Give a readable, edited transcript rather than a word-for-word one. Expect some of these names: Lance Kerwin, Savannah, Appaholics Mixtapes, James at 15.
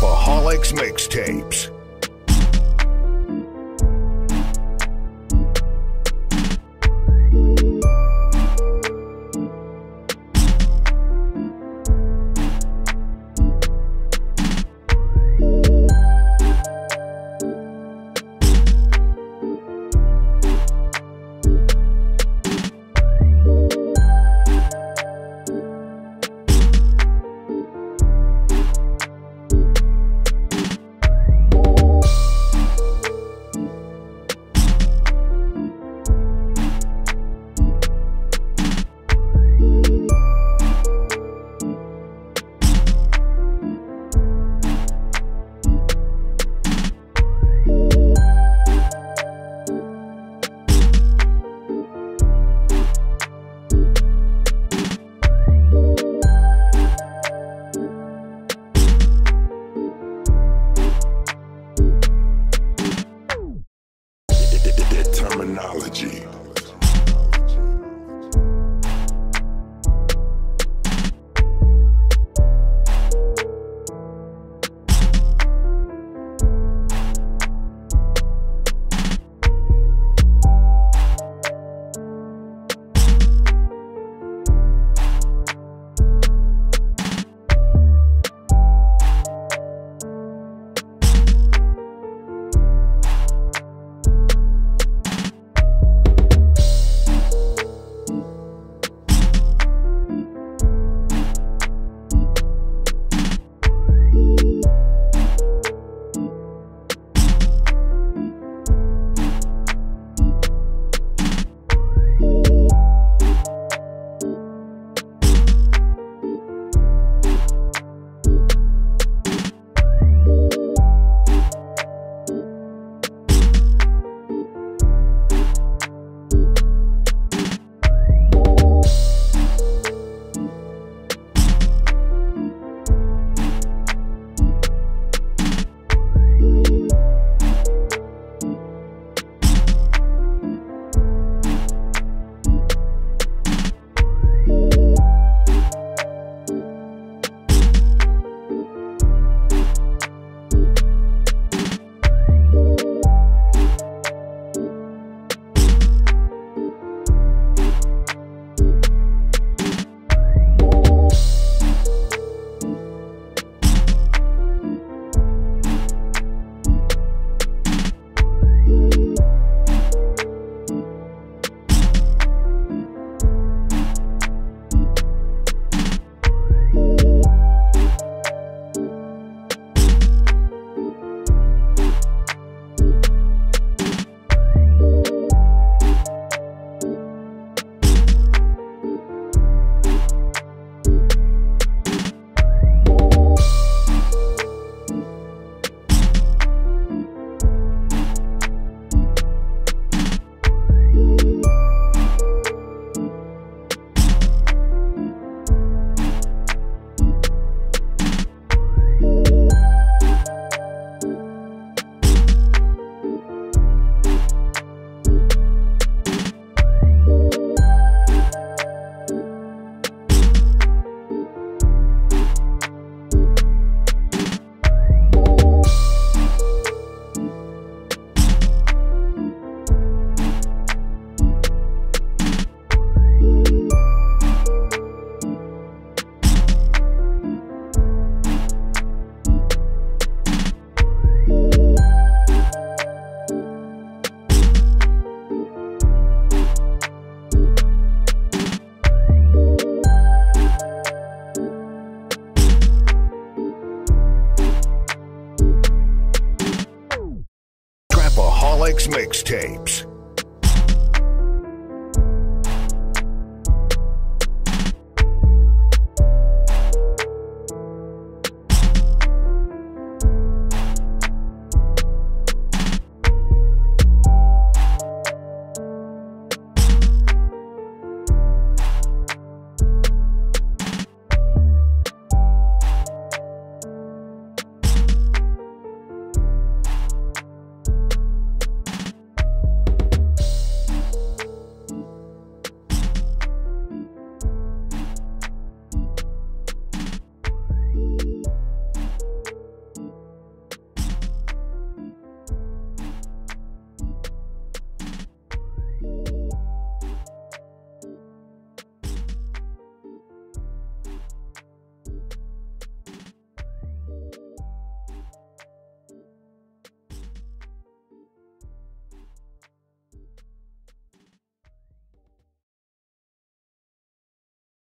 Appaholics Mixtapes. Terminology. Appaholics Mixtapes.